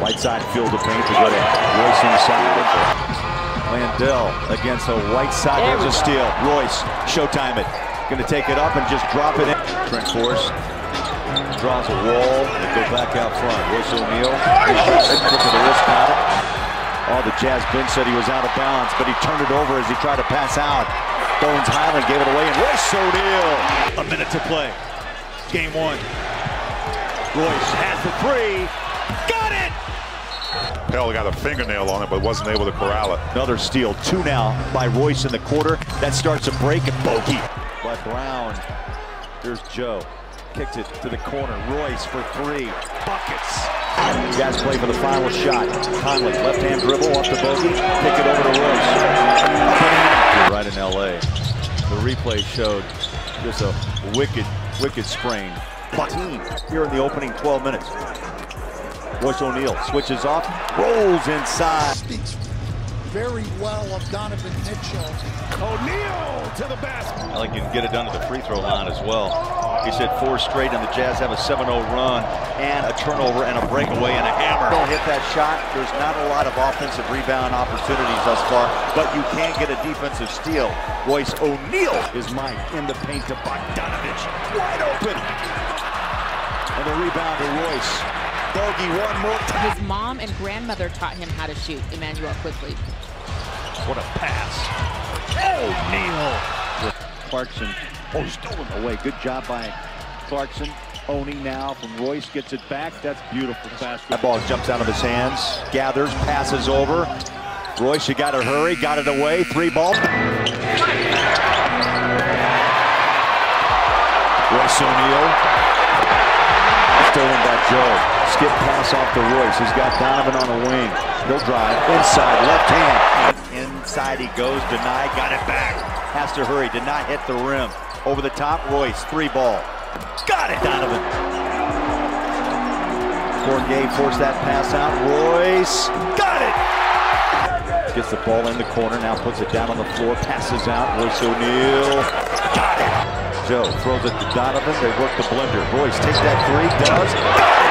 Right side field to paint to go to Royce inside. Landell against a right side. There's a steal. Royce, showtime it. Going to take it up and just drop it in. Trent Force draws a wall. They go back out front. Royce O'Neale. Oh, the Jazz bin said he was out of bounds, but he turned it over as he tried to pass out. Bones Highland gave it away, and Royce O'Neale. A minute to play. Game one. Royce has the three. Got it! Pella got a fingernail on it, but wasn't able to corral it. Another steal, two now by Royce in the quarter. That starts a break, and Bogey. By Brown. Here's Joe. Kicked it to the corner. Royce for three. Buckets. Jazz play for the final shot. Conley, left-hand dribble off the Bogey. Kick it over to Royce. Right in L.A. The replay showed just a wicked sprain. Here in the opening 12 minutes. Royce O'Neale switches off, rolls inside. Speaks very well of Donovan Mitchell. O'Neale to the basket. I like you can get it done to the free throw line as well. He said four straight, and the Jazz have a 7-0 run and a turnover and a breakaway and a hammer. Don't hit that shot. There's not a lot of offensive rebound opportunities thus far, but you can get a defensive steal. Royce O'Neale is mine in the paint to Bogdanovic. Wide open. And the rebound to Royce. Bogey one more time. His mom and grandmother taught him how to shoot. Emmanuel quickly. What a pass. O'Neale. Clarkson. Oh, stolen away. Good job by Clarkson. Owning now from Royce. Gets it back. That's beautiful. That ball jumps out of his hands. Gathers. Passes over. Royce, you got to hurry. Got it away. Three ball. Royce O'Neale. Stolen by Joe. Skip pass off to Royce. He's got Donovan on a wing. He'll drive inside, left hand. Inside he goes. Deny, got it back. Has to hurry. Did not hit the rim. Over the top, Royce. Three ball. Got it, Donovan. Fournier forced that pass out. Royce got it. Gets the ball in the corner. Now puts it down on the floor. Passes out. Royce O'Neale. Got it. Joe throws it to Donovan. They work the blender. Royce takes that three, does.